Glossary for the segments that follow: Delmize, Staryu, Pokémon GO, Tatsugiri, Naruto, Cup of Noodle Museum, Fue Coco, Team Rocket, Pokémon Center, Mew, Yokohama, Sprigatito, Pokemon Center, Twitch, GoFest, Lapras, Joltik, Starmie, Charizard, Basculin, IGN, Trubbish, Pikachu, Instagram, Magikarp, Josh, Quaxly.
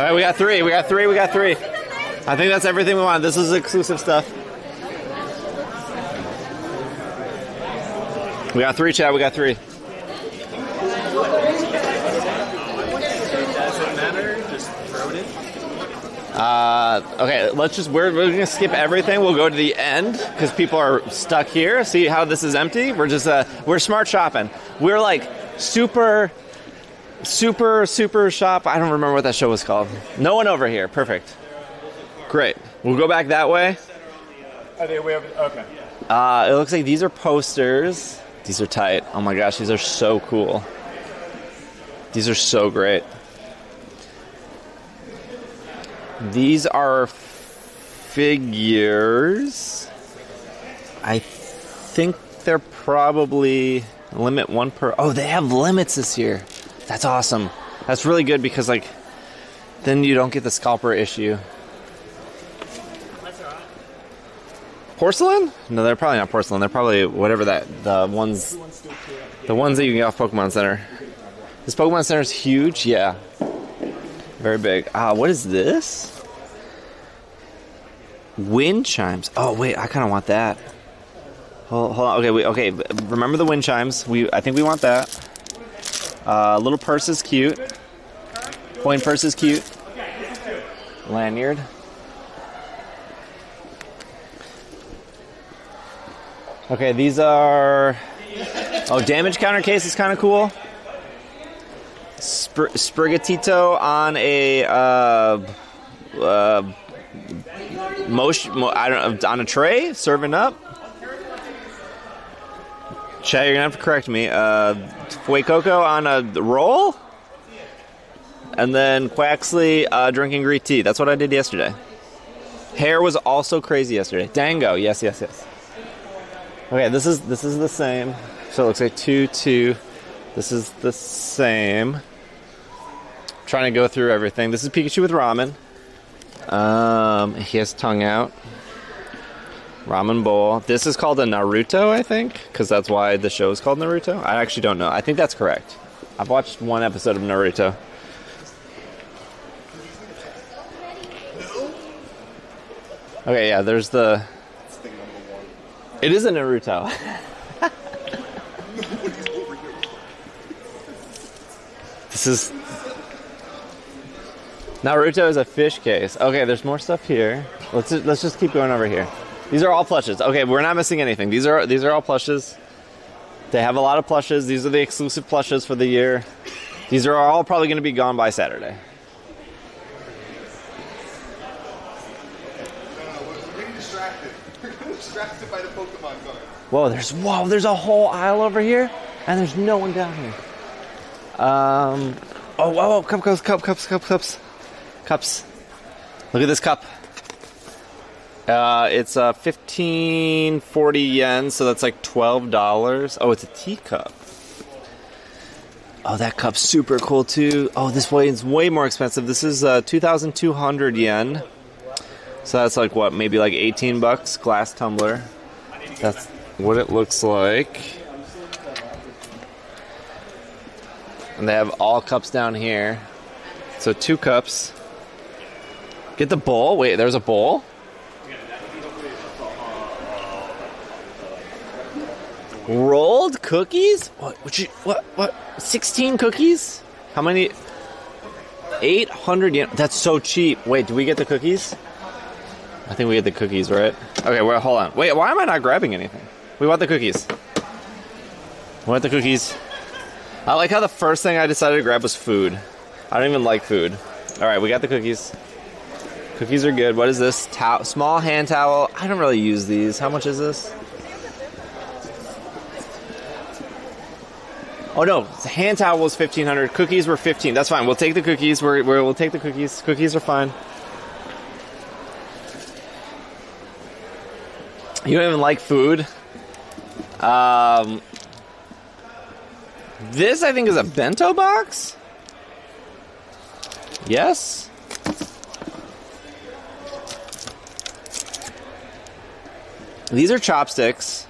All right, we got three. I think that's everything we want. This is exclusive stuff. We got three, chat. We got three. Okay, let's just, we're gonna skip everything. We'll go to the end because people are stuck here. See how this is empty? We're just, we're smart shopping. We're like super shop. I don't remember what that show was called. No one over here. Perfect. Great. We'll go back that way. Are they way over? Okay. It looks like these are posters. These are tight. Oh my gosh, these are so cool. These are so great. These are figures. I think they're probably limit one per... Oh, they have limits this year. That's awesome. That's really good because, like, then you don't get the scalper issue. Porcelain? No, they're probably not porcelain. They're probably whatever that... The ones that you can get off Pokemon Center. This Pokemon Center is huge. Yeah. Very big. What is this? Wind chimes. Oh wait, I kind of want that. Hold on. Okay, okay. Remember the wind chimes. I think we want that. Little purse is cute. Coin purse is cute. Lanyard. Okay, these are. Oh, damage counter case is kind of cool. Sprigatito on a on a tray, serving up. Chat, you're gonna have to correct me. Fue Coco on a roll, and then Quaxly drinking green tea. That's what I did yesterday. Hair was also crazy yesterday. Dango, yes, yes, yes. Okay, this is the same. So it looks like 2-2. This is the same. Trying to go through everything. This is Pikachu with ramen. He has tongue out. Ramen bowl. This is called a Naruto, I think, because that's why the show is called Naruto. I actually don't know. I think that's correct. I've watched one episode of Naruto. Okay, yeah, there's the... It is a Naruto. This is... Naruto is a fish case. Okay, there's more stuff here. Let's just keep going over here. These are all plushes. Okay, we're not missing anything. These are all plushes. They have a lot of plushes. These are the exclusive plushes for the year. These are all probably going to be gone by Saturday. We're getting distracted. We're getting distracted by the Pokemon card. Whoa, there's a whole aisle over here, and there's no one down here. Oh, cups. Look at this cup. It's 1540 yen, so that's like $12. Oh, it's a teacup. Oh, that cup's super cool too. Oh, this one is way more expensive. This is 2,200 yen. So that's like what, maybe like $18. Glass tumbler. That's what it looks like. And they have all cups down here. So 2 cups. Get the bowl. Wait, there's a bowl? Rolled cookies? What? 16 cookies? How many? 800 yen. That's so cheap. Wait, do we get the cookies? I think we get the cookies, right? Okay, well, hold on. Wait, why am I not grabbing anything? We want the cookies. We want the cookies. I like how the first thing I decided to grab was food. I don't even like food. Alright, we got the cookies. Cookies are good. What is this? Small hand towel. I don't really use these. How much is this? Oh no, the hand towel was 1,500. Cookies were 15. That's fine. We'll take the cookies. We'll take the cookies. Cookies are fine. You don't even like food. This, I think, is a bento box? Yes? These are chopsticks.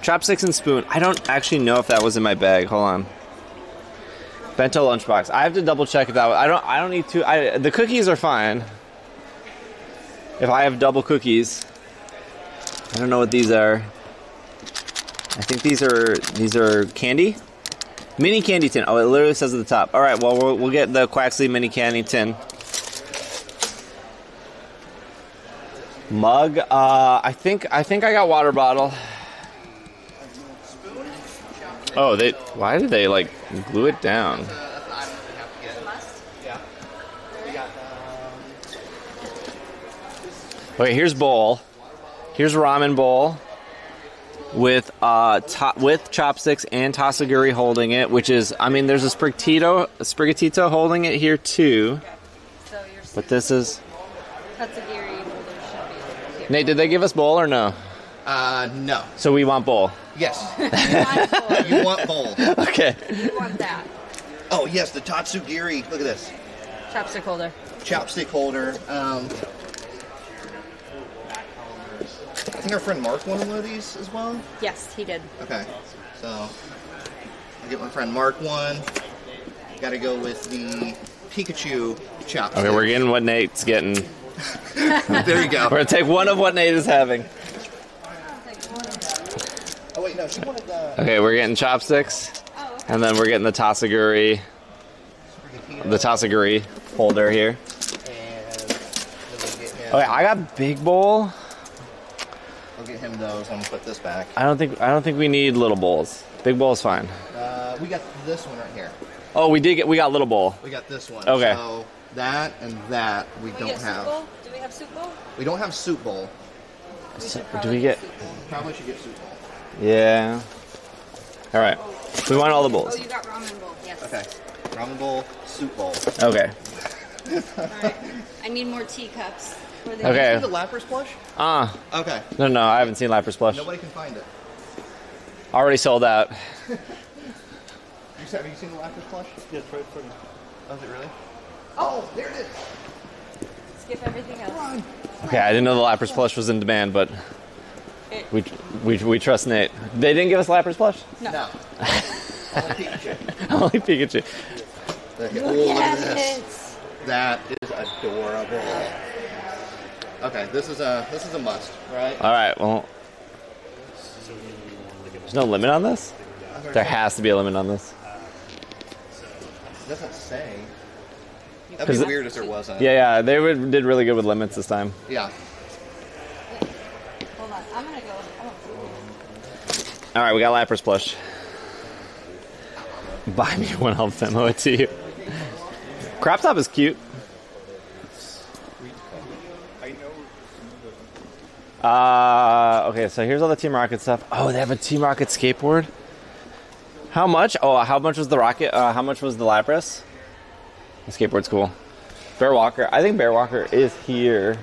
Chopsticks and spoon. I don't actually know if that was in my bag. Hold on. Bento lunchbox. I have to double check if that was, I don't need to. The cookies are fine. If I have double cookies, I don't know what these are. I think these are candy, mini candy tin. Oh, it literally says at the top. All right, well we'll get the Quaxly mini candy tin. Mug. I think I got water bottle. Oh, they. Why did they like glue it down? Okay, here's bowl. Here's ramen bowl. With chopsticks and Tatsugiri holding it, which is, I mean, there's a Sprigatito holding it here too. So you're but this is Tatsugiri holder. Nate, did they give us bowl or no? No. So we want bowl. Yes. You want bowl. Okay. You want that. Oh yes, the Tatsugiri. Look at this. Chopstick holder. Chopstick holder. I think our friend Mark won one of these as well? Yes, he did. Okay. So, I'll get my friend Mark one. Gotta go with the Pikachu chopstick. Okay, we're getting what Nate's getting. There you go. We're gonna take one of what Nate is having. Oh, wait, no, she wanted the... Okay, we're getting chopsticks. Oh, okay. And then we're getting the Tatsugiri. The Tatsugiri holder here. And okay, I got big bowl. I'll get him those. I'm gonna put this back. I don't think we need little bowls. Big bowl's fine. We got this one right here. Oh, we got little bowl. We got this one. Okay. So that and that we don't have. Soup bowl? Do we have soup bowl? We don't have soup bowl. Probably should get soup bowl. Yeah. All right. We want all the bowls. Oh, you got ramen bowl. Yes. Okay. Ramen bowl, soup bowl. Okay. All right. I need more teacups. Okay. Have you seen the Lapras plush? Okay. No, I haven't seen Lapras plush. Nobody can find it. Already sold out. Have you seen the Lapras plush? Yeah, it's right for me. Oh, is it really? Oh, there it is. Skip everything else. Come on. Okay, I didn't know the Lapras plush was in demand, but we trust Nate. They didn't give us Lapras plush? No. Only Pikachu. Only Pikachu. Look at this. That is adorable. Okay, this is a must, right? All right, well, there's no limit on this? There has to be a limit on this. It doesn't say. That'd be weird if there wasn't. Yeah, they did really good with limits this time. Yeah. Hold on, I'm gonna go. All right, we got Lapras plush. Buy me one, I'll demo it to you. Crop top is cute. Okay, so here's all the Team Rocket stuff. Oh, they have a Team Rocket skateboard. How much? Oh, how much was the Rocket? How much was the Lapras? The skateboard's cool. Bear Walker. I think Bear Walker is here.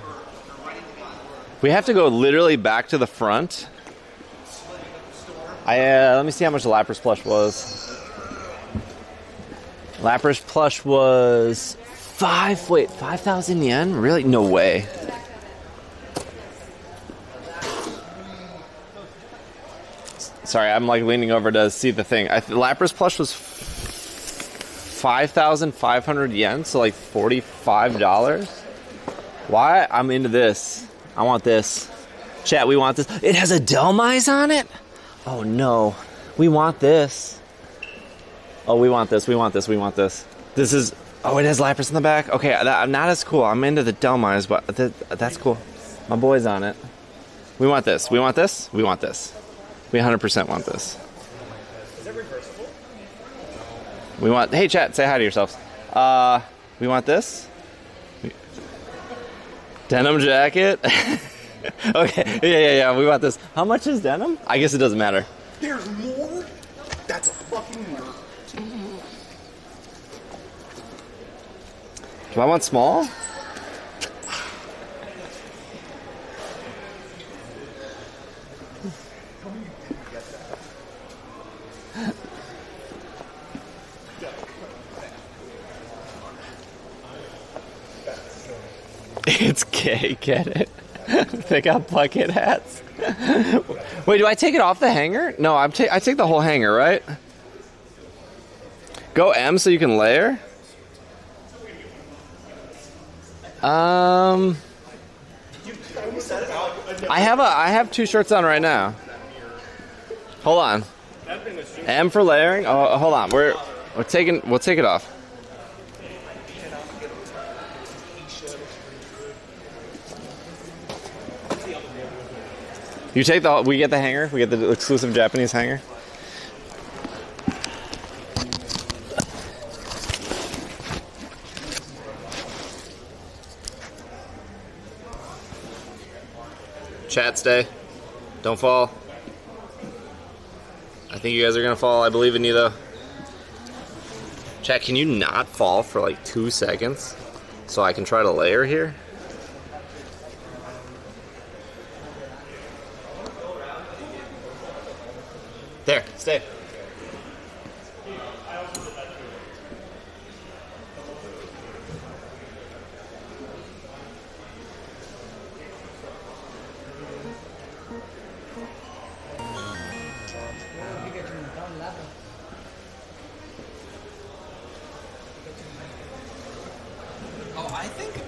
We have to go literally back to the front. Let me see how much the Lapras plush was. Lapras plush was 5,000 yen? Really? No way. Sorry, I'm like leaning over to see the thing. Lapras plush was 5,500 yen, so like $45. Why? I'm into this. I want this. Chat, we want this. It has a Delmize on it? Oh no. We want this. Oh, we want this. We want this. We want this. This is... Oh, it has Lapras in the back? Okay, not as cool. I'm into the Delmize, but that's cool. My boy's on it. We want this. We want this. We want this. We 100% want this. Is it reversible? We want... Hey, chat, say hi to yourselves. We want this. Denim jacket. Okay, yeah, we want this. How much is denim? I guess it doesn't matter. There's more? That's a fucking nerd. Do I want small? It's gay, get it? They got bucket hats. Wait, do I take it off the hanger? No, I take the whole hanger, right? Go M so you can layer? I have two shirts on right now. Hold on. M for layering? Oh, hold on. We'll take it off. You take the, we get the hanger? We get the exclusive Japanese hanger? Chat stay. Don't fall. I think you guys are gonna fall. I believe in you though. Chat, can you not fall for like 2 seconds so I can try to layer here? There, stay. Oh, I think.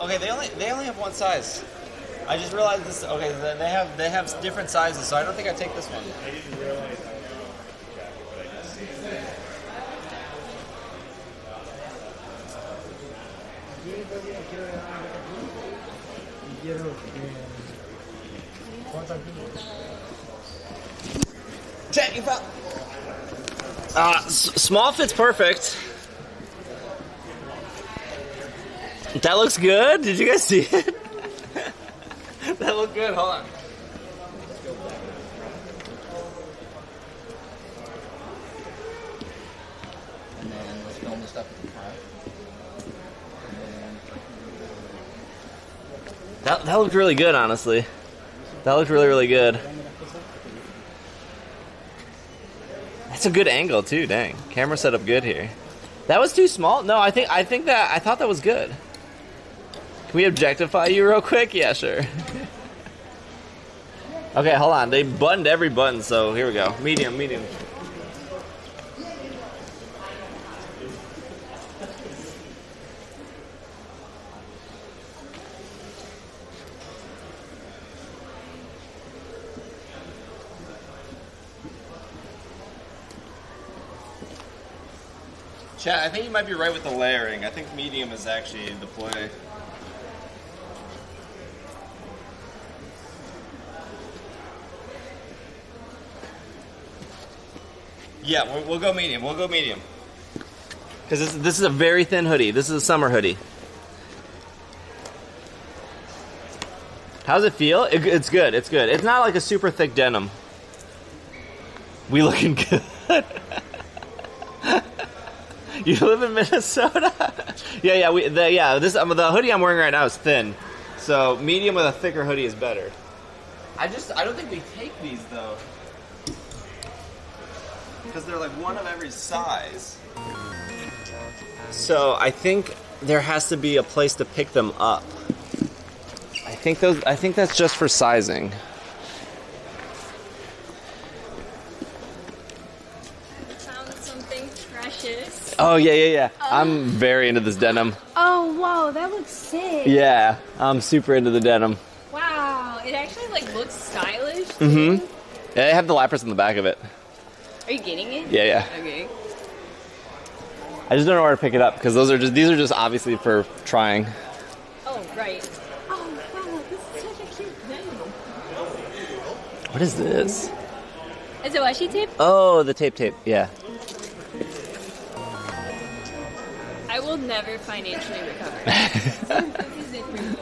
Okay, they only have one size. I just realized this. Okay, they have different sizes, so I don't think I take this one. I didn't realize that. Chat, you fell. Small fits perfect. That looks good. Did you guys see it? That looked good, hold on. And then let's film the stuff at the front. That looked really good, honestly. That looked really, really good. That's a good angle too, dang. Camera set up good here. That was too small? No, I thought that was good. Can we objectify you real quick? Yeah, sure. Okay, hold on. They buttoned every button, so here we go. Medium, medium. Chat, I think you might be right with the layering. I think medium is actually the play. Yeah, we'll go medium. We'll go medium. Because this is a very thin hoodie. This is a summer hoodie. How's it feel? It's good. It's good. It's not like a super thick denim. We looking good. You live in Minnesota? Yeah. The hoodie I'm wearing right now is thin, so medium with a thicker hoodie is better. I don't think we take these though. Because they're like one of every size. So I think there has to be a place to pick them up. I think that's just for sizing. I found something precious. Oh yeah. I'm very into this denim. Oh whoa, that looks sick. Yeah, I'm super into the denim. Wow, it actually like looks stylish. Mm-hmm. Yeah, they have the Lapras in the back of it. Are you getting it? Yeah. Okay. I just don't know where to pick it up because these are just obviously for trying. Oh right. Oh wow, this is such a cute name. What is this? Is it washi tape? Oh, the tape, yeah. I will never financially recover. This isn't for me.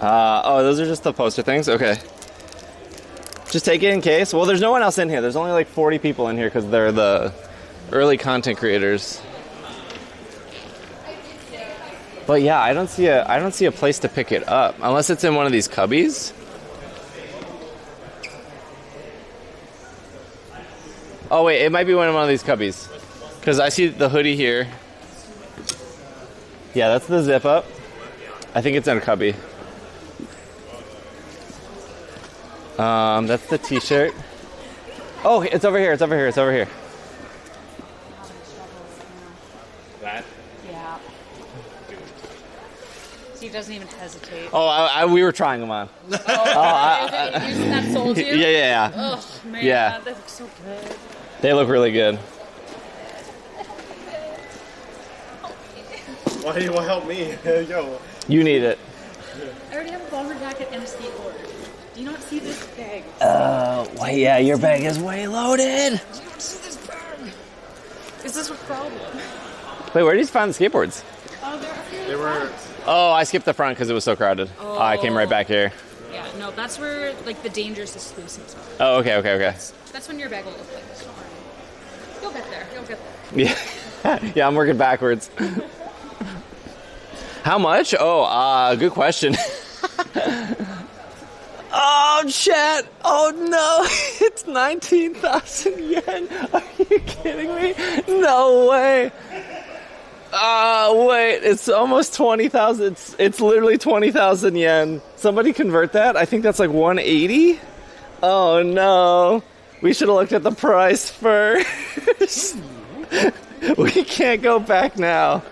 Oh, those are just the poster things? Okay. Just take it in case. Well, there's no one else in here. There's only like 40 people in here because they're the early content creators. But yeah, I don't see a place to pick it up unless it's in one of these cubbies. Oh wait, it might be one of these cubbies because I see the hoodie here. Yeah, that's the zip up. I think it's in a cubby. That's the t-shirt. Oh, it's over here. top. He doesn't even hesitate. Oh, we were trying them on. Oh, that sold you? Yeah, yeah, yeah. Oh, man, yeah. They look so good. They look really good. Why do you want to help me? Yo. You need it. I already have a bomber jacket and a skateboard. Do you not see this bag? Well, yeah, your bag is way loaded. Do you not see this bag? Is this a problem? Wait, where did you find the skateboards? They were... Oh, I skipped the front because it was so crowded. Oh. I came right back here. Yeah, no, that's where like the dangerous exclusives are. Oh, okay, okay, okay. That's when your bag will look like this. You'll get there. You'll get there. Yeah, yeah, I'm working backwards. How much? Oh, good question. Oh, chat. Oh, no. It's 19,000 yen. Are you kidding me? No way. Wait, it's almost 20,000. It's literally 20,000 yen. Somebody convert that? I think that's like 180? Oh no. We should have looked at the price first. We can't go back now.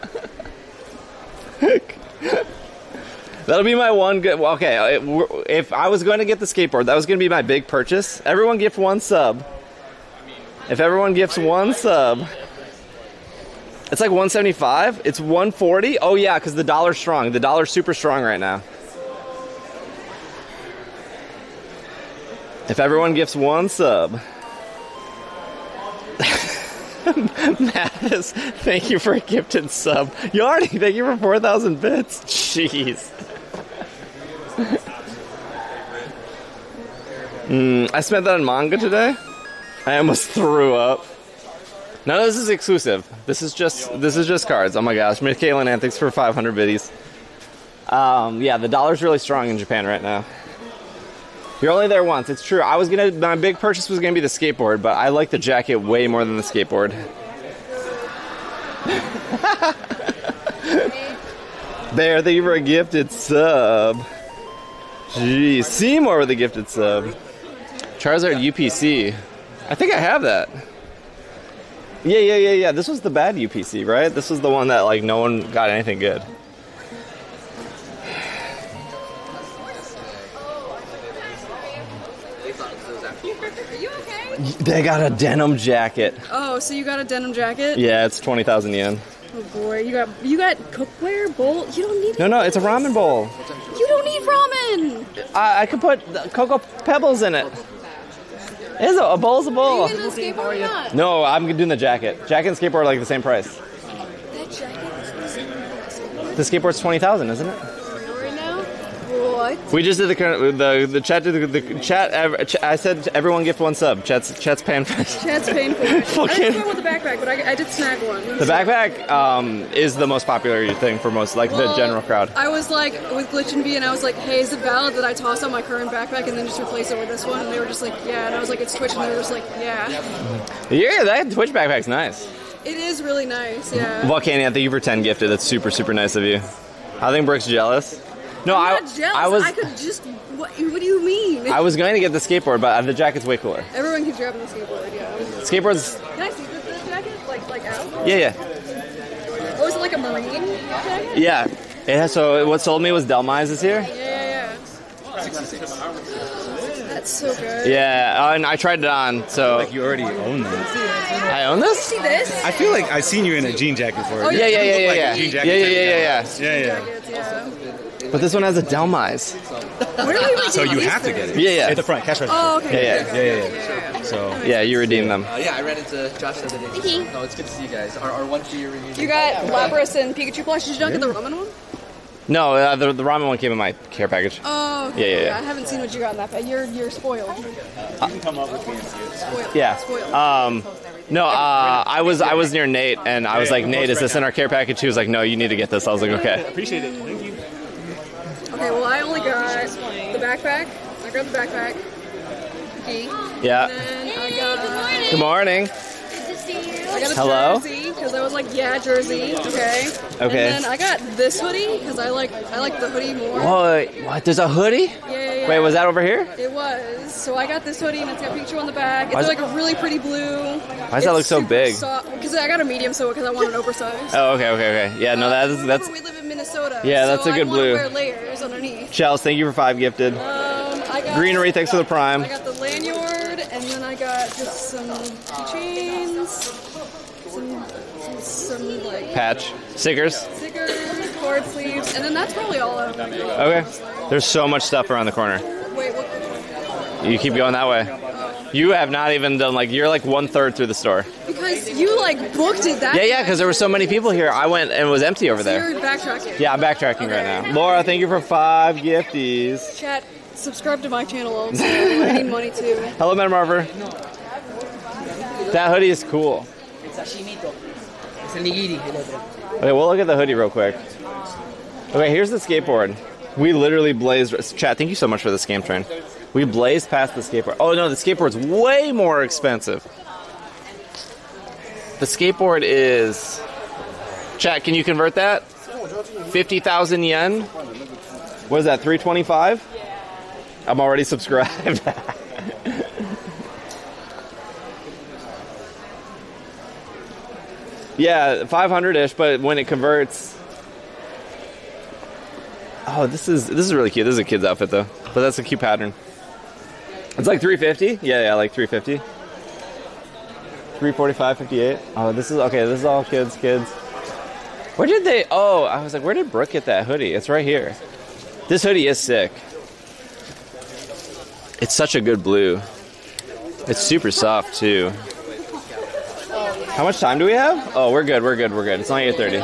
That'll be my one good... Okay, if I was going to get the skateboard, that was going to be my big purchase. Everyone gift one sub. If everyone gifts one sub... It's like 175. It's 140. Oh yeah, because the dollar's strong. The dollar's super strong right now. If everyone gifts one sub. Mathis, thank you for a gifted sub. Yarny, thank you for 4,000 bits. Jeez. I spent that on manga today. I almost threw up. None of this is exclusive. This is just cards. Oh my gosh, Michaelin Antics for 500 biddies. Yeah, the dollar's really strong in Japan right now. You're only there once. It's true. My big purchase was gonna be the skateboard, but I like the jacket way more than the skateboard. Bear, thank you for a gifted sub. Jeez, Seymour with a gifted sub. Charizard UPC. I think I have that. Yeah, yeah, yeah, yeah. This was the bad UPC, right? This was the one that, like, no one got anything good. They got a denim jacket. Oh, so you got a denim jacket? Yeah, it's 20,000 yen. Oh, boy. You got cookware, bowl? You don't need... No, it's a ramen bowl. You don't need ramen! I could put cocoa pebbles in it. It's a bowl's a bowl. Are you doing the skateboard or not? No, I'm doing the jacket. Jacket and skateboard are like the same price. That jacket? The skateboard's 20,000, isn't it? Right now? What? We just did the chat. I said everyone gift one sub. Chat's paying for it. Chat's paying for it. I didn't go with the backpack, but I did snag one. The backpack is the most popular thing for most, like, the general crowd. I was like with Glitch and B, and I was like, hey, is it valid that I toss out my current backpack and then just replace it with this one? And they were just like, yeah. And I was like, it's Twitch, and they were just like, yeah. Yeah, that Twitch backpack's nice. It is really nice, yeah. Volcania, thank you for 10 gifted. That's super, super nice of you. I think Brooke's jealous. No, I'm not jealous. I could just... What do you mean? I was going to get the skateboard, but the jacket's way cooler. Everyone keeps grabbing the skateboard, yeah. Skateboard's... Can I see this jacket? Like out? Yeah, yeah. Oh, is it like a marine jacket? Yeah. Yeah, so what sold me was Delmize this year. Yeah, yeah. 66. That's so good. Yeah, and I tried it on, so... Like, you already own this. I own this? You see this? I feel like I've seen you in a jean jacket before. Oh, yeah, yeah, yeah, yeah. Yeah. But this one has a Delmize. So you have to get it. Yeah, yeah. At the front, cash register. Oh, okay. Yeah. So yeah, you redeem them. Yeah, I ran into Josh the other day. Thank you. Oh, it's good to see you guys. Our one for your reunion. You got Lapras and Pikachu plush. Did you not get the ramen one? No, the ramen one came in my care package. Oh, okay. Yeah. I haven't seen what you got in that bag. You're spoiled. You can come up with me and see it. Spoiled. Yeah. Spoiled. No, I was near Nate, and I was like, Nate, is this in our care package? He was like, no, you need to get this. I was like, okay. Appreciate it. Thank you. Okay, well, I only got the backpack. I grabbed the backpack. Okay. Yeah. And then I got... Good morning. Good to see you. I got a jersey, because I was like, yeah, jersey. Okay. Okay. And then I got this hoodie, because I like the hoodie more. What? There's a hoodie? Yeah, yeah, Yeah. Wait, was that over here? It was. So I got this hoodie, and it's got a picture on the back. It's like a really pretty blue. Why does that look so big? Because I got a medium, so because I want an oversized. Oh, okay. Yeah, no, that's. We live in Minnesota. Yeah, that's so a good blue. I want to wear layers underneath. Chels, thank you for 5 gifted. Greenery, thanks for the prime. I got the lanyard, and then I got just some keychains, some like patch stickers, cord sleeves, and then that's probably all of them. Okay, there's so much stuff around the corner. Wait, what? You keep going that way. You have not even done like you're like 1/3 through the store. Because you like booked it that. Yeah, because there were so many people here. I went and it was empty over there. You're backtracking. Yeah, I'm backtracking right now. Laura, thank you for 5 gifties. Chat. Subscribe to my channel also. I need money too. Hello, Madam Marver. That hoodie is cool. Okay, we'll look at the hoodie real quick. Okay, here's the skateboard. We literally blazed. Chat, thank you so much for the scam train. We blazed past the skateboard. Oh no, the skateboard's way more expensive. The skateboard is. Chat, can you convert that? 50,000 yen? What is that, 325? I'm already subscribed. Yeah, 500-ish, but when it converts. Oh, this is really cute. This is a kid's outfit though, but that's a cute pattern. It's like 350. Yeah, like 350. 345.58. Oh, this is okay. This is all kids. Where did they? Oh, I was like, where did Brooke get that hoodie? It's right here. This hoodie is sick. It's such a good blue. It's super soft too. How much time do we have? Oh, we're good. It's only 8:30.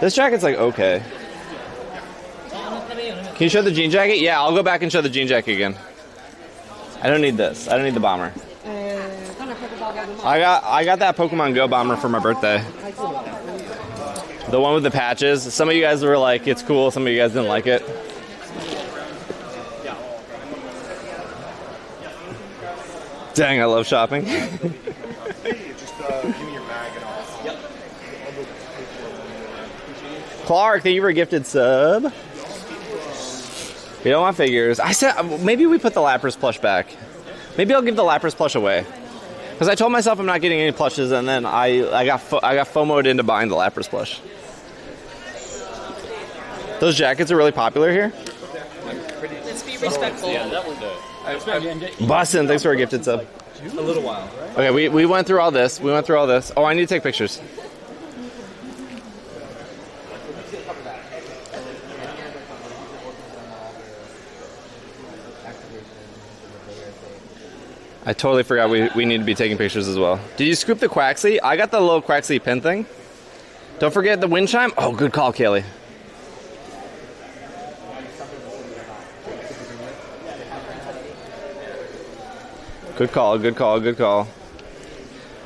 This jacket's like okay. Can you show the jean jacket? Yeah, I'll go back and show the jean jacket again. I don't need this. I don't need the bomber. I got that Pokemon Go bomber for my birthday. The one with the patches. Some of you guys were like, it's cool. Some of you guys didn't like it. Dang, I love shopping. Clark, thank you for a gifted sub. We don't want figures. I said maybe we put the Lapras plush back. Maybe I'll give the Lapras plush away. Because I told myself I'm not getting any plushes, and then I got FOMO'd into buying the Lapras plush. Those jackets are really popular here. Let's be respectful. Yeah, that would do it. Boston, thanks for a gifted sub. A little while, right? Okay, we went through all this. Oh, I need to take pictures. I totally forgot we need to be taking pictures as well. Did you scoop the Quaxly? I got the little Quaxly pin thing. Don't forget the wind chime. Oh, good call, Kaylee. Good call.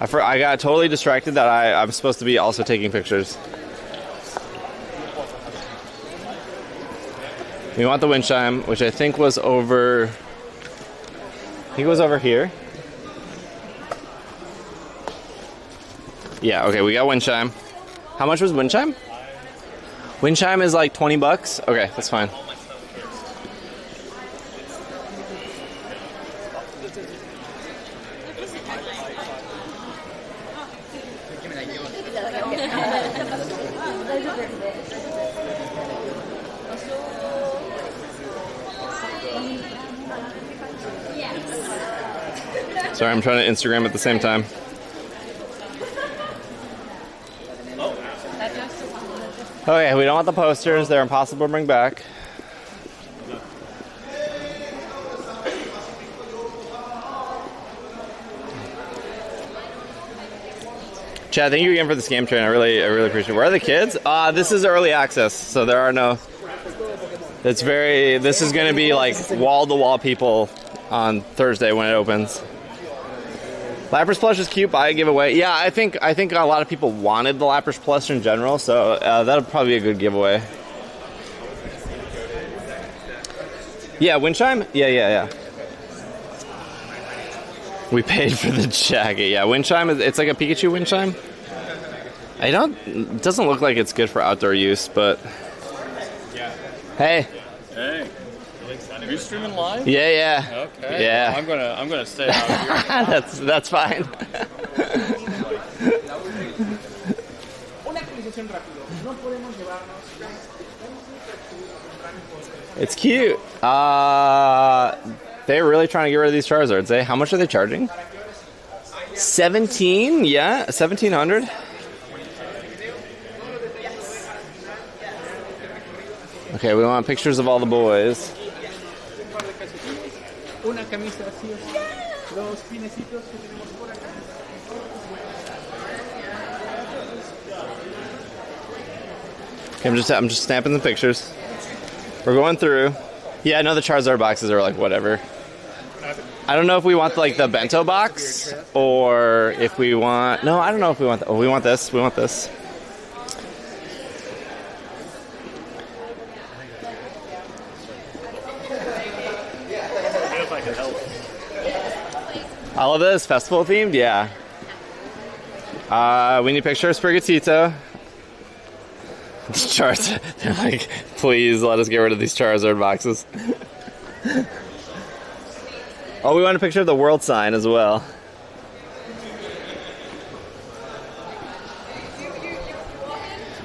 I got totally distracted that I'm supposed to be also taking pictures. We want the wind chime, which I think was over. I think it was over here. Yeah. Okay. We got wind chime. How much was wind chime? Wind chime is like $20. Okay, that's fine. Sorry, I'm trying to Instagram at the same time. Okay, we don't want the posters. They're impossible to bring back. Chad, thank you again for the scam train. I really appreciate it. Where are the kids? This is early access, so there are no... This is going to be like wall-to-wall people on Thursday when it opens. Lapras plush is cute, buy a giveaway. Yeah, I think a lot of people wanted the Lapras plush in general, so that'll probably be a good giveaway. Yeah, wind chime? Yeah. We paid for the jacket. Yeah, wind chime is it's like a Pikachu wind chime. It doesn't look like it's good for outdoor use, but Hey. Hey. Are you streaming live? Yeah, yeah. Okay. Yeah. Well, I'm gonna stay out of here. That's fine. It's cute. They're really trying to get rid of these Charizards, eh? How much are they charging? 17? Yeah, 1700. Okay, we want pictures of all the boys. Okay, I'm just snapping the pictures. We're going through. Yeah, I know the Charizard boxes are like whatever. I don't know if we want like the bento box or if we want. No, I don't know if we want. Oh, we want this. We want this. All of this festival themed, yeah. We need a picture of Sprigatito. They're like, please let us get rid of these Charizard boxes. Oh, we want a picture of the world sign as well.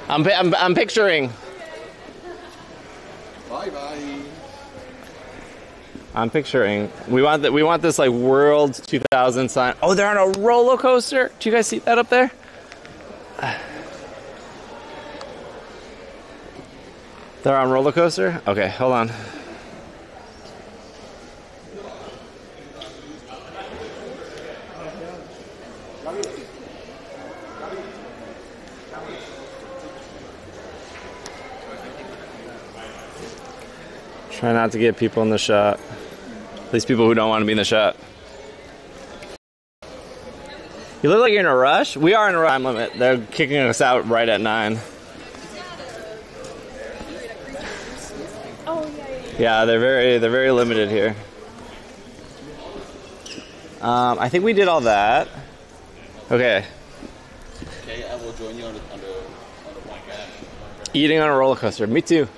I'm picturing. Bye bye. I'm picturing. We want this like World 2000 sign. Oh, they're on a roller coaster. Do you guys see that up there? They're on roller coaster? Okay, hold on. Try not to get people in the shot. At least people who don't want to be in the shot. You look like you're in a rush? We are in a rush. Time limit. They're kicking us out right at 9. Yeah, they're very limited here. I think we did all that. Okay. Okay, I will join you on the podcast. Eating on a roller coaster. Me too.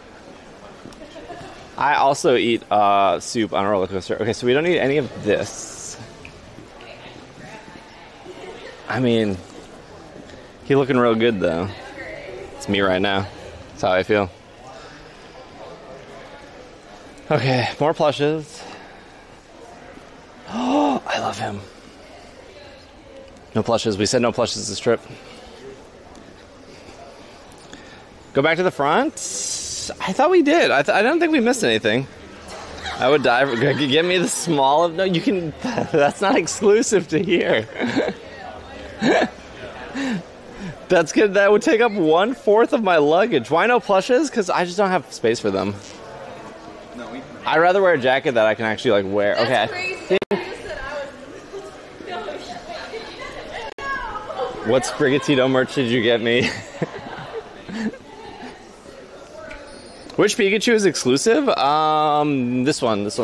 I also eat soup on a roller coaster. Okay, so we don't need any of this. I mean, he's looking real good though. It's me right now. That's how I feel. Okay, more plushes. Oh, I love him. No plushes. We said no plushes this trip. Go back to the front. I thought we did. I don't think we missed anything. I would die. Give me the small of no. You can. That's not exclusive to here. That's good. That would take up 1/4 of my luggage. Why no plushes? Because I just don't have space for them. I'd rather wear a jacket that I can actually like wear. That's okay. Crazy. What Sprigatito merch did you get me? Which Pikachu is exclusive? This one. This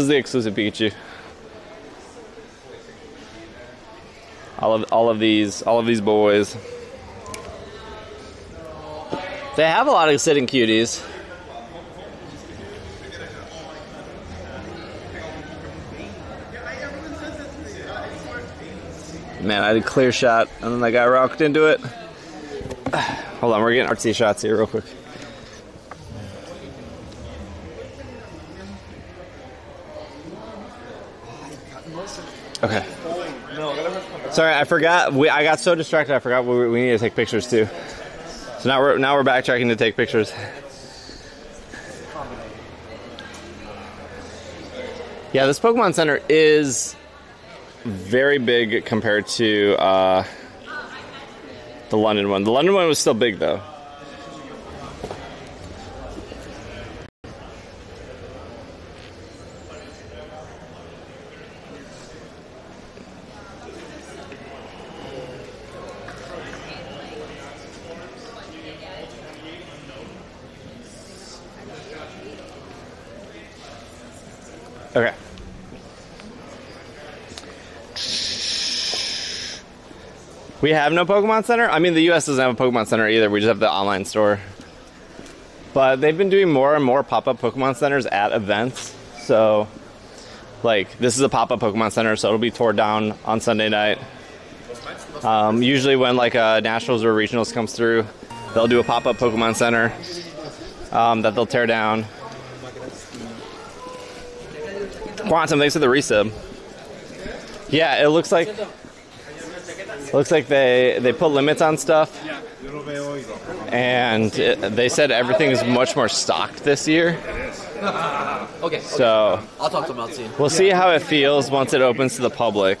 is the exclusive Pikachu. All of these boys. They have a lot of sitting cuties. Man, I did a clear shot, and then that guy rocked into it. Hold on, we're getting artsy shots here real quick. Okay. Sorry, I forgot. I got so distracted, I forgot we need to take pictures, too. So now we're backtracking to take pictures. Yeah, this Pokemon Center is very big compared to the London one. The London one was still big though. Okay. We have no Pokemon Center? I mean, the U.S. doesn't have a Pokemon Center either. We just have the online store. But they've been doing more and more pop-up Pokemon Centers at events. So, like, this is a pop-up Pokemon Center, so it'll be torn down on Sunday night. Usually when, like, Nationals or Regionals comes through, they'll do a pop-up Pokemon Center that they'll tear down. Quantum, thanks for the resub. Yeah, it looks like... looks like they put limits on stuff, and they said everything is much more stocked this year. Okay. So I'll talk to them about it. We'll see how it feels once it opens to the public.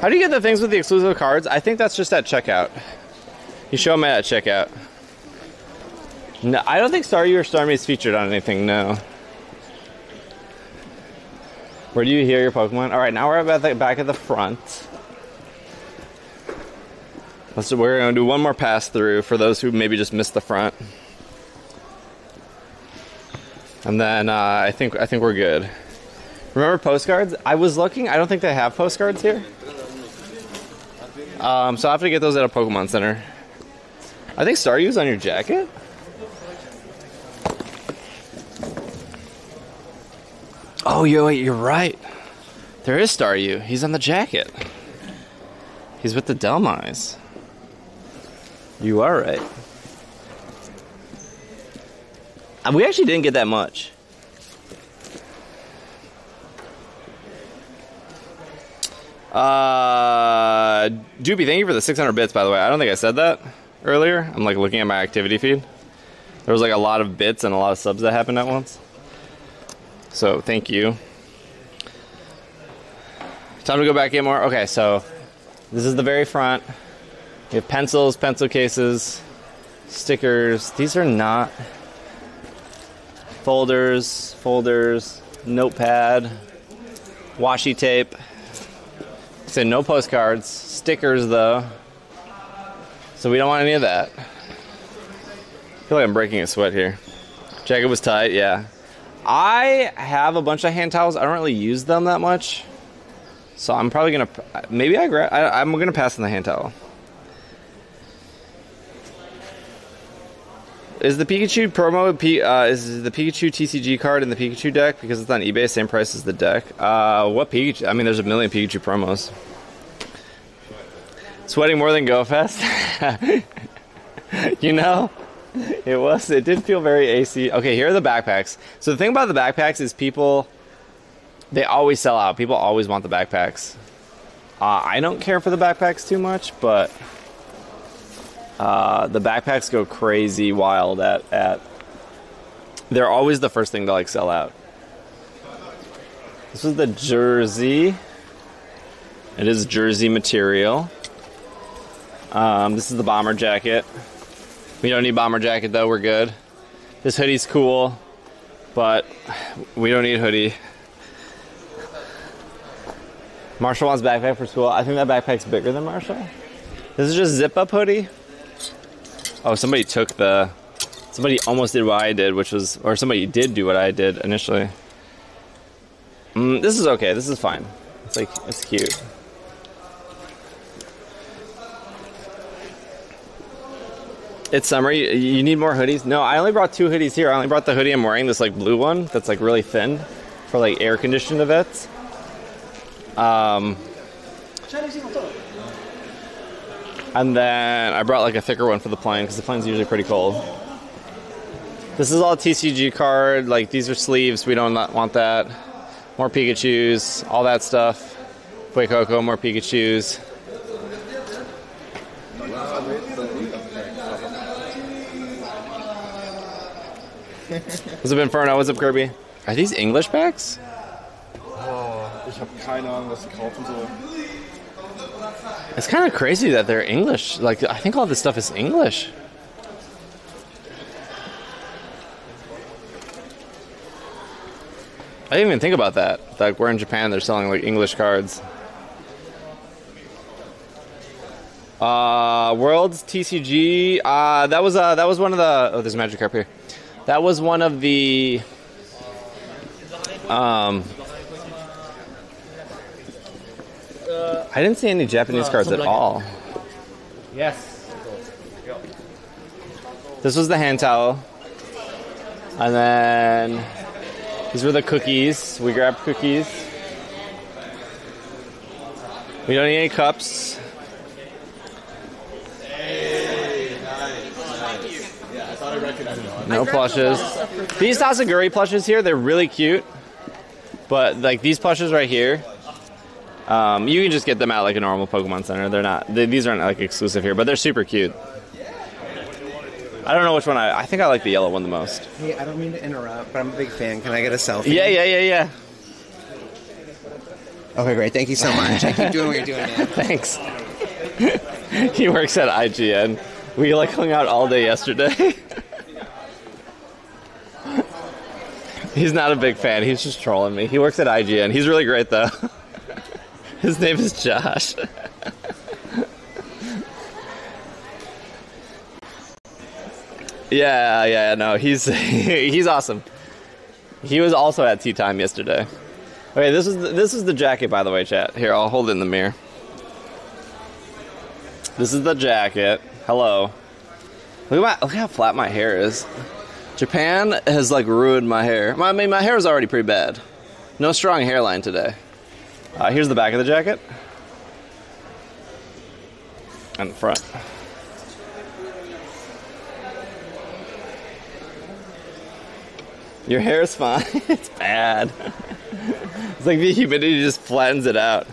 How do you get the things with the exclusive cards? I think that's just at checkout. You show them at checkout. No, I don't think Staryu or Starmie is featured on anything. No. Where do you hear your Pokemon? All right, now we're at the back of the front. We're going to do one more pass through for those who maybe just missed the front, and then I think we're good. Remember postcards? I was looking. I don't think they have postcards here, so I have to get those at a Pokemon Center. I think Staryu's on your jacket. Oh, you're right. There is Staryu. He's on the jacket. He's with the Delmize. You are right. And we actually didn't get that much. Doopy, thank you for the 600 bits, by the way. I don't think I said that earlier. I'm like looking at my activity feed. There was like a lot of bits and a lot of subs that happened at once. So, thank you. Time to go back in more. Okay, so this is the very front. We have pencils, pencil cases, stickers. These are not folders, notepad, washi tape. So no postcards, stickers though. So we don't want any of that. I feel like I'm breaking a sweat here. Jacket was tight, yeah. I have a bunch of hand towels. I don't really use them that much, so I'm probably gonna. Maybe I grab. I'm gonna pass on the hand towel. Is the Pikachu promo? Is the Pikachu TCG card in the Pikachu deck because it's on eBay? Same price as the deck. What Pikachu? I mean, there's a million Pikachu promos. Sweating more than GoFest. You know. It was. It did feel very AC. Okay, here are the backpacks. So the thing about the backpacks is they always sell out. People always want the backpacks. I don't care for the backpacks too much, but the backpacks go crazy wild at. They're always the first thing to like sell out. This was the jersey. It is jersey material. This is the bomber jacket. We don't need bomber jacket though, we're good. This hoodie's cool, but we don't need hoodie. Marshall wants backpack for school. I think that backpack's bigger than Marshall. This is just zip-up hoodie. Oh, somebody took the... somebody almost did what I did, which was... or somebody did do what I did initially. This is okay, this is fine. It's like, it's cute. It's summer. You need more hoodies? No, I only brought two hoodies here. I only brought the hoodie I'm wearing, this like blue one that's like really thin for like air conditioned events. And then I brought like a thicker one for the plane because the plane's usually pretty cold. This is all TCG card. Like these are sleeves. We don't want that. More Pikachu's, all that stuff. Fue Coco, more Pikachu's. What's up, Inferno? What's up, Kirby? Are these English packs? Oh, ich hab keine Ahnung, was ich kaufen soll. It's kind of crazy that they're English. Like, I think all this stuff is English. I didn't even think about that. Like, we're in Japan, they're selling like English cards. Worlds TCG. That was one of the. Oh, there's a Magikarp here. That was one of the I didn't see any Japanese cards at all. Yes. This was the hand towel. And then these were the cookies. We grabbed cookies. We don't need any cups. No plushes. These Tatsugiri plushes here, they're really cute. But like these plushes right here, you can just get them at like a normal Pokemon Center. They're not, these aren't like exclusive here, but they're super cute. I don't know which one I think I like the yellow one the most. Hey, I don't mean to interrupt, but I'm a big fan. Can I get a selfie? Yeah. Okay, great. Thank you so much. I keep doing what you're doing, man. Thanks. He works at IGN. We like hung out all day yesterday. He's not a big fan. He's just trolling me. He works at IGN. He's really great, though. His name is Josh. Yeah, no, he's awesome. He was also at tea time yesterday. Okay, this is the jacket, by the way, chat. Here, I'll hold it in the mirror. This is the jacket. Hello. Look how flat my hair is. Japan has like ruined my hair. I mean, my hair is already pretty bad. No strong hairline today. Here's the back of the jacket. And the front. Your hair is fine. It's bad. It's like the humidity just flattens it out.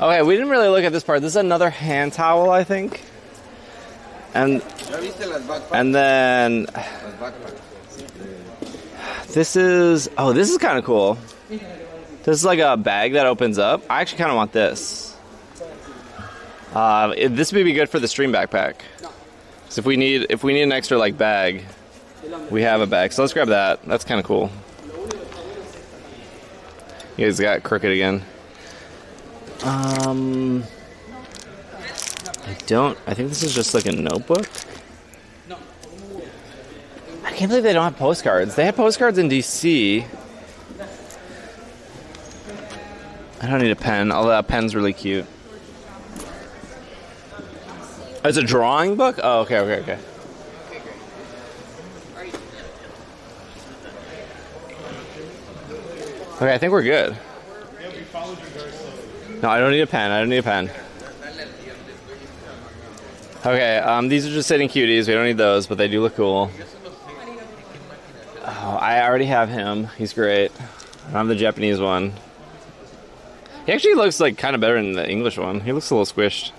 Okay, we didn't really look at this part. This is another hand towel, I think. And then this is, oh, this is kind of cool. This is like a bag that opens up. I actually kind of want this. This would be good for the stream backpack. So if we need an extra like bag, we have a bag. So let's grab that. That's kind of cool. You guys got crooked again. I think this is just like a notebook. I can't believe they don't have postcards. They had postcards in DC. I don't need a pen, although that pen's really cute. Oh, it's a drawing book? Oh, okay. Okay, I think we're good. No, I don't need a pen. Okay, these are just sitting cuties. We don't need those, but they do look cool. Oh, I already have him. He's great. I have the Japanese one. He actually looks like kind of better than the English one. He looks a little squished.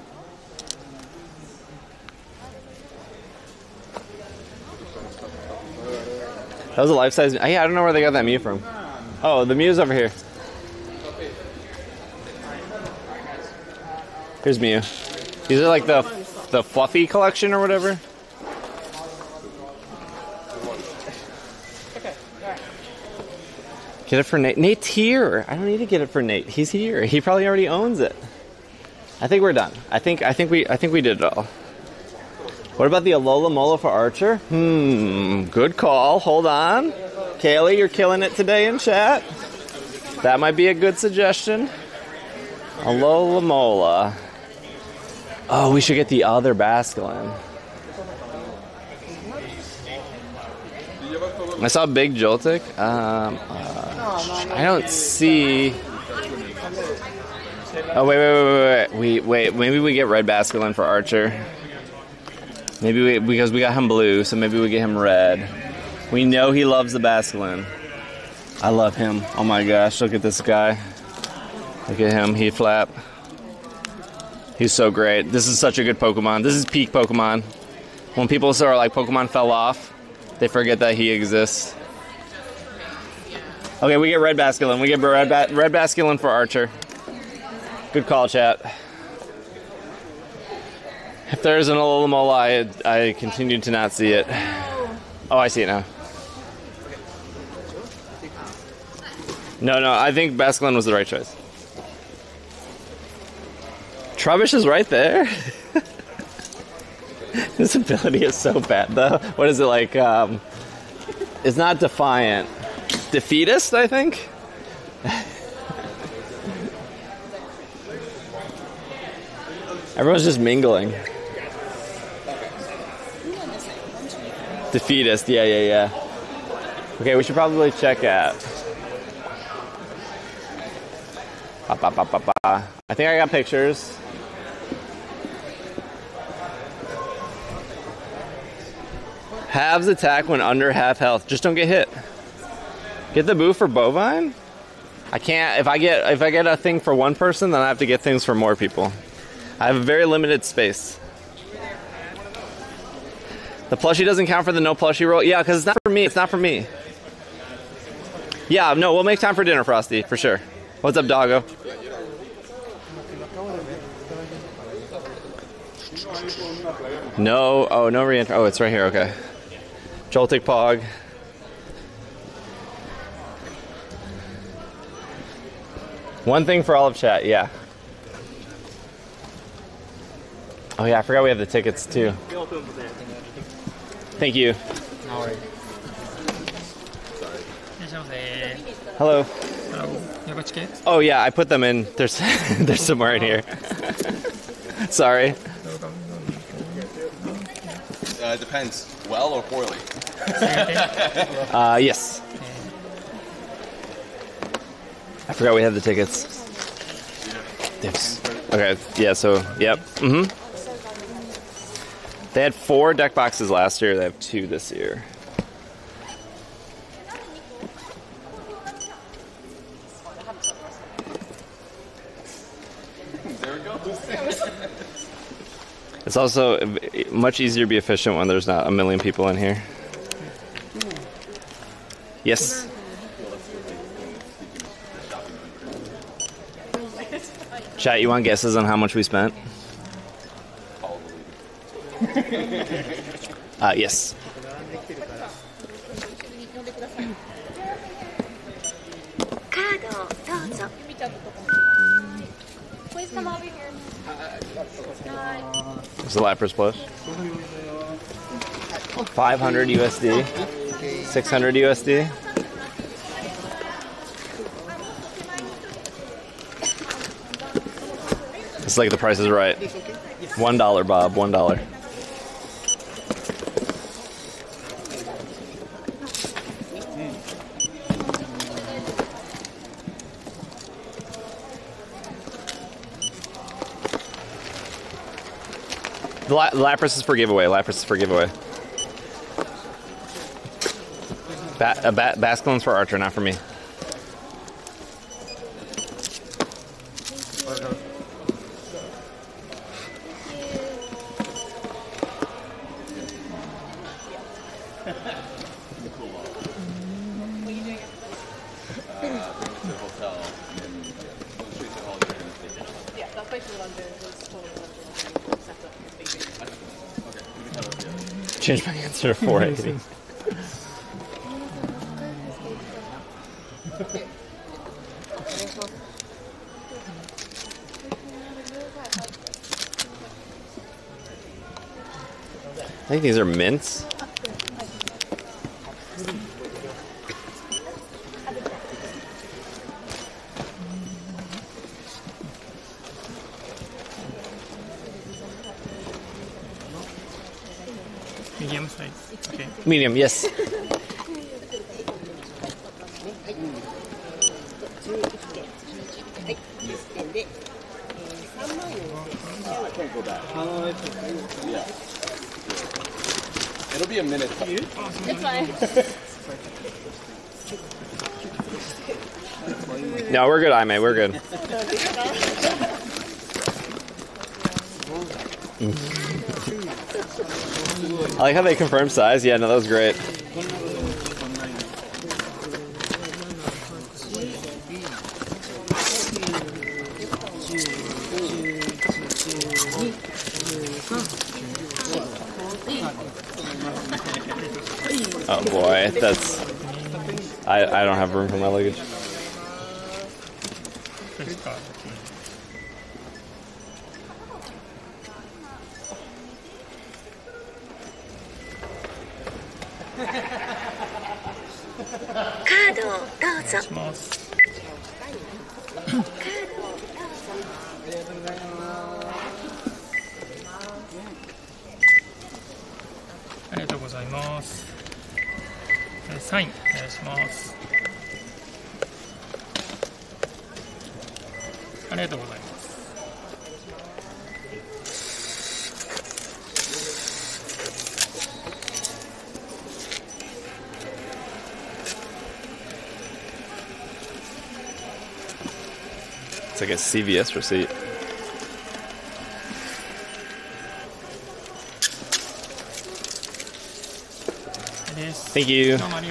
That was a life-size. Yeah, I don't know where they got that Mew from. Oh, the Mew's over here. Here's Mew. These are like the fluffy collection or whatever. Get it for Nate. Nate's here. I don't need to get it for Nate. He's here. He probably already owns it. I think we're done. I think we did it all. What about the Alola Mola for Archer? Good call. Hold on. Kaylee, you're killing it today in chat. That might be a good suggestion. Alola Mola. Oh, we should get the other Basculin. I saw Big Joltik. I don't see. Oh, wait. Maybe we get red Basculin for Archer. Maybe because we got him blue, so maybe we get him red. We know he loves the Basculin. I love him. Oh my gosh, look at this guy. Look at him, he flap. He's so great. This is such a good Pokemon. This is peak Pokemon. When people are like, Pokemon fell off, they forget that he exists. Okay, we get red Basculin. We get red Basculin for Archer. Good call, chat. If there's an Alola Mola, I continue to not see it. Oh, I see it now. No, I think Basculin was the right choice. Trubbish is right there. This ability is so bad, though. What is it like? It's not defiant. Defeatist, I think? Everyone's just mingling. Defeatist, yeah. Okay, we should probably check out. I think I got pictures. Halves attack when under half health. Just don't get hit. Get the boo for bovine? I can't. If I get a thing for one person, then I have to get things for more people. I have a very limited space. The plushie doesn't count for the no plushie roll. Yeah, because it's not for me. It's not for me. Yeah, no, we'll make time for dinner, Frosty, for sure. What's up, doggo? No. Oh, no re-entry. Oh, it's right here. Okay. Joltik Pog. One thing for all of chat, yeah. Oh yeah, I forgot we have the tickets too. Thank you. How are you? Sorry. Hello. Hello. Oh yeah, I put them in. There's there's some more in here. Sorry. It depends. Well or poorly? Yes. I forgot we have the tickets. Okay, yeah, so, yep. Mm-hmm. They had 4 deck boxes last year. They have 2 this year. There it goes. It's also much easier to be efficient when there's not a million people in here. Yes. Chat, you want guesses on how much we spent? Yes. Please come over here. It's a Lapras plush. 500 USD. 600 USD. It's like The Price is Right. $1, Bob. $1. The Lapras is for giveaway. Lapras is for giveaway. Basculin's for Archer, not for me. Change my answer to 480. I think these are mints. Medium, yes. It'll be a minute. It's fine. No, we're good, I mate. We're good. I like how they confirm size. Yeah, no, that was great. Oh boy, that's... I don't have room for my luggage. います。サインお願いします。ありがとうございます。 It's like a CVS receipt. Thank you. Like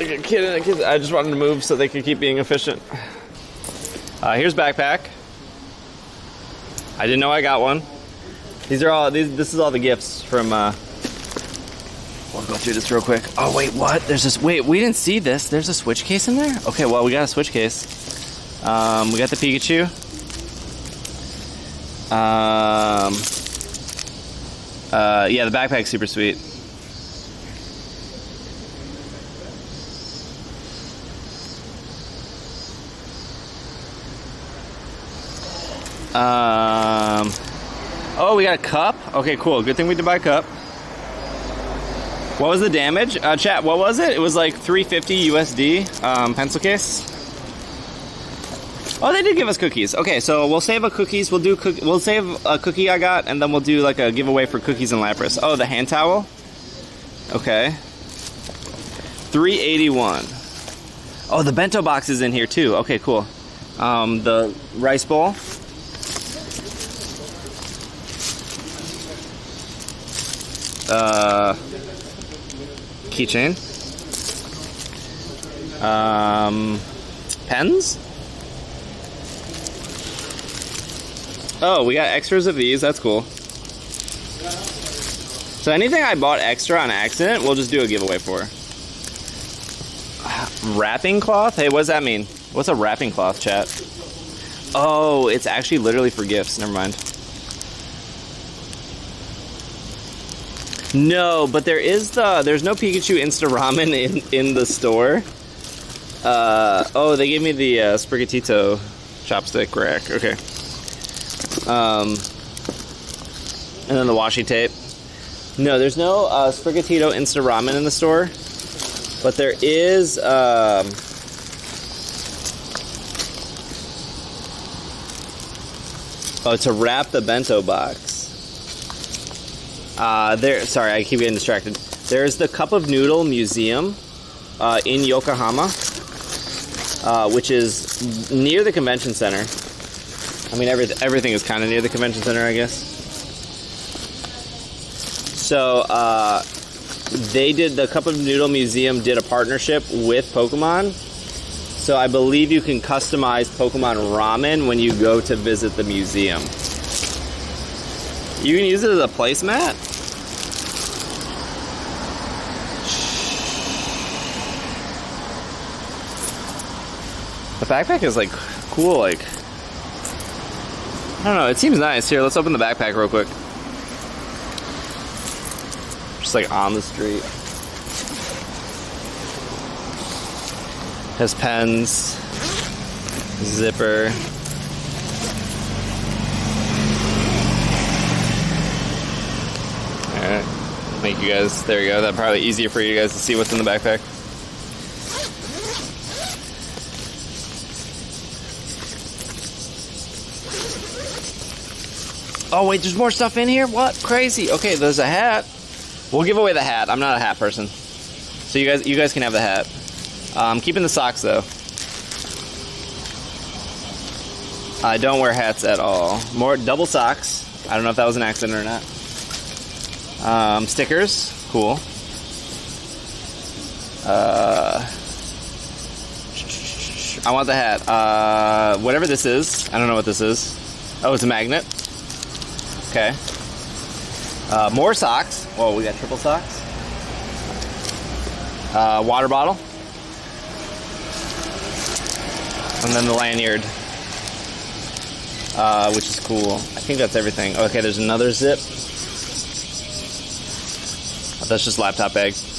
a kid and a kid. I just wanted to move so they could keep being efficient. Here's backpack. I didn't know I got one. These are all these. This is all the gifts from. We'll go through this real quick. Oh wait, what? There's this. Wait, we didn't see this. There's a Switch case in there. Okay, well we got a Switch case. We got the Pikachu. Yeah, the backpack's super sweet. Oh, we got a cup. Okay, cool. Good thing we did buy a cup. What was the damage? Chat, what was it? It was like $350 USD, pencil case. Oh, they did give us cookies. Okay, so we'll save a cookies. We'll save a cookie I got, and then we'll do like a giveaway for cookies and Lapras. Oh, the hand towel. Okay. $381. Oh, the bento box is in here too. Okay, cool. The rice bowl. Keychain, pens. Oh, we got extras of these. That's cool. So anything I bought extra on accident, we'll just do a giveaway for. Wrapping cloth. Hey, what does that mean? What's a wrapping cloth, chat? Oh, it's actually literally for gifts. Never mind. No, but there is there's no Pikachu Insta Ramen in the store. Oh, they gave me the Sprigatito chopstick rack. Okay. And then the washi tape. No, there's no Sprigatito Insta Ramen in the store, but there is. Oh, to wrap the bento box. Sorry, I keep getting distracted. There's the Cup of Noodle Museum in Yokohama, which is near the convention center. I mean, everything is kind of near the convention center, I guess. So the Cup of Noodle Museum did a partnership with Pokemon. So I believe you can customize Pokemon ramen when you go to visit the museum. You can use it as a placemat? The backpack is like cool, like I don't know, it seems nice. Here, let's open the backpack real quick. Just like on the street. Has pens, zipper. Alright, thank you guys. There you go. That's probably easier for you guys to see what's in the backpack. Oh wait, there's more stuff in here? What? Crazy. Okay, there's a hat. We'll give away the hat. I'm not a hat person. So you guys can have the hat. I'm keeping the socks though. I don't wear hats at all. More double socks. I don't know if that was an accident or not. Stickers, cool. I want the hat. Whatever this is, I don't know what this is. Oh, it's a magnet. Okay. More socks. Oh, we got triple socks. Water bottle. And then the lanyard, which is cool. I think that's everything. Okay, there's another zip. That's just laptop eggs.